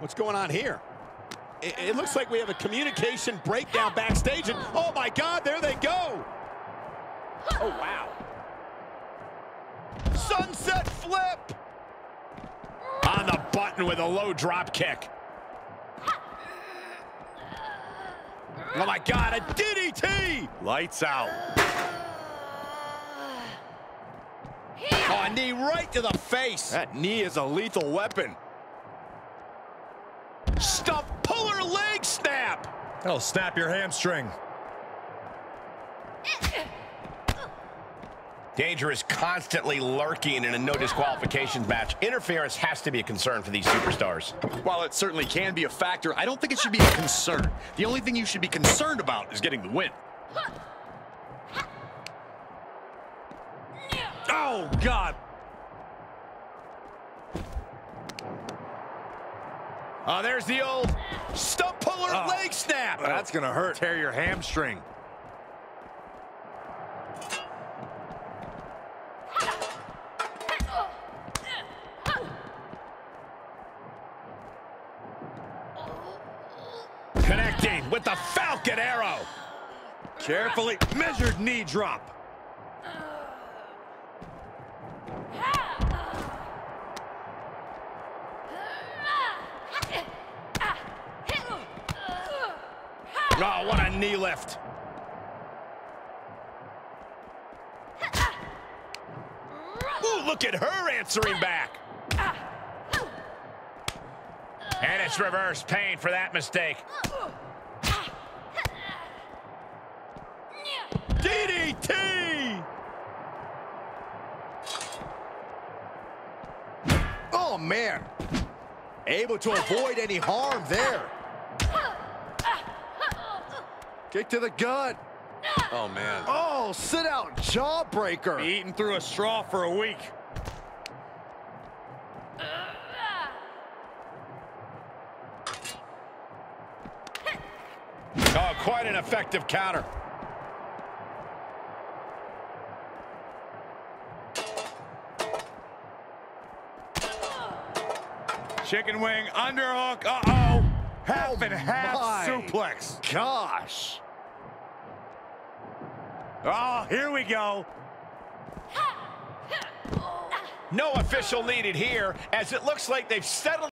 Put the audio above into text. What's going on here? It looks like we have a communication breakdown backstage, and oh my God, there they go! Oh wow. Sunset flip! On the button with a low drop kick. Oh my God, a DDT! Lights out. Oh, a knee right to the face. That knee is a lethal weapon. Stump puller leg snap. That'll snap your hamstring. Danger is constantly lurking in a no disqualifications match. Interference has to be a concern for these superstars. While it certainly can be a factor, I don't think it should be a concern. The only thing you should be concerned about is getting the win. Oh, God. Oh, there's the old stump puller leg snap. That's going to hurt. Tear your hamstring. Connecting with the Falcon Arrow. Carefully measured knee drop. Oh, what a knee lift. Ooh, look at her answering back. And it's reverse pain for that mistake. DDT! Oh, man. Able to avoid any harm there. Kick to the gut. Oh, man. Oh, sit out jawbreaker. Be eaten through a straw for a week. Oh, quite an effective counter. Chicken wing, underhook, uh-oh. Half and half suplex. Gosh. Oh, here we go. No official needed here, as it looks like they've settled